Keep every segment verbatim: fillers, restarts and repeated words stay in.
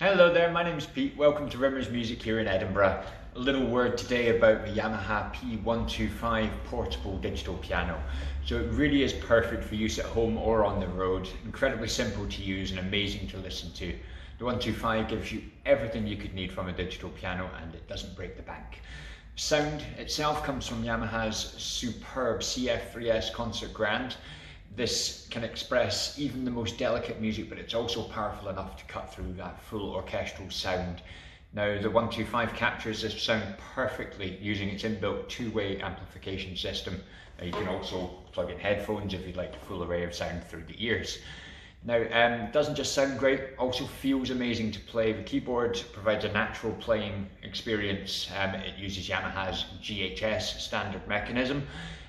Hello there, my name is Pete. Welcome to Rimmer's Music here in Edinburgh. A little word today about the Yamaha P one twenty-five portable digital piano. So it really is perfect for use at home or on the road. Incredibly simple to use and amazing to listen to. The one twenty-five gives you everything you could need from a digital piano, and it doesn't break the bank. Sound itself comes from Yamaha's superb C F three S Concert Grand. This can express even the most delicate music, but it's also powerful enough to cut through that full orchestral sound. Now, the one twenty-five captures this sound perfectly using its inbuilt two-way amplification system. Now, you can also plug in headphones if you'd like a full array of sound through the ears. Now, um, doesn't just sound great, also feels amazing to play. The keyboard provides a natural playing experience. Um, it uses Yamaha's G H S standard mechanism.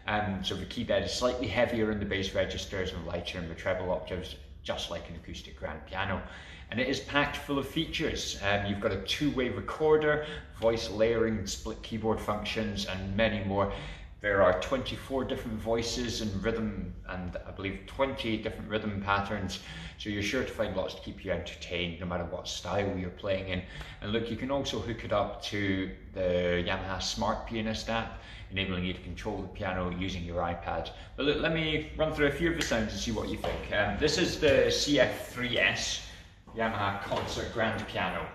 Um, so the key there is slightly heavier in the bass registers and lighter in the treble octaves, just like an acoustic grand piano. And it is packed full of features. Um, you've got a two-way recorder, voice layering, split keyboard functions, and many more. There are twenty-four different voices and rhythm, and I believe twenty different rhythm patterns. So you're sure to find lots to keep you entertained, no matter what style you're playing in. And look, you can also hook it up to the Yamaha Smart Pianist app, enabling you to control the piano using your iPad. But look, let me run through a few of the sounds and see what you think. Um, this is the C F three S Yamaha Concert Grand Piano.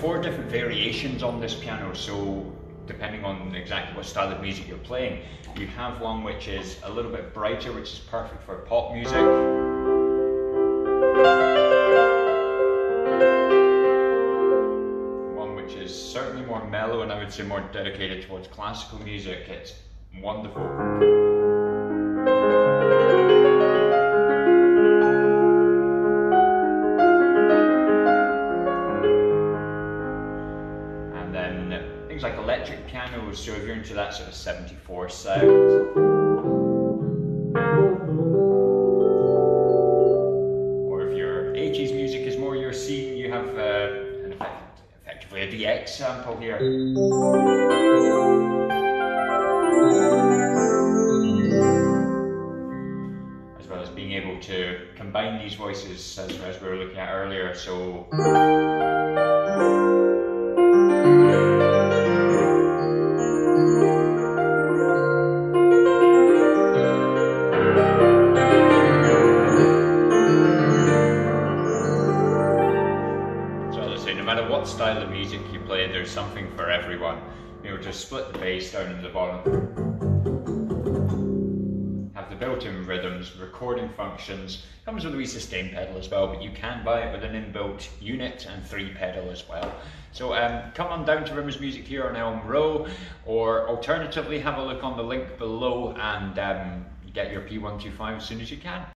Four different variations on this piano, so depending on exactly what style of music you're playing, you have one which is a little bit brighter, which is perfect for pop music. One which is certainly more mellow, and I would say more dedicated towards classical music. It's wonderful. Things like electric pianos, so if you're into that sort of seventy-four sound. Or if your eighties music is more your scene, you have uh, an effect, effectively a D X sample here. As well as being able to combine these voices as, as we were looking at earlier, so. No matter what style of music you play, there's something for everyone. You know, just split the bass down in the bottom. Have the built-in rhythms, recording functions. Comes with a wee sustain pedal as well, but you can buy it with an inbuilt unit and three pedal as well. So um, come on down to Rimmer's Music here on Elm Row, or alternatively have a look on the link below and um, get your P one twenty-five as soon as you can.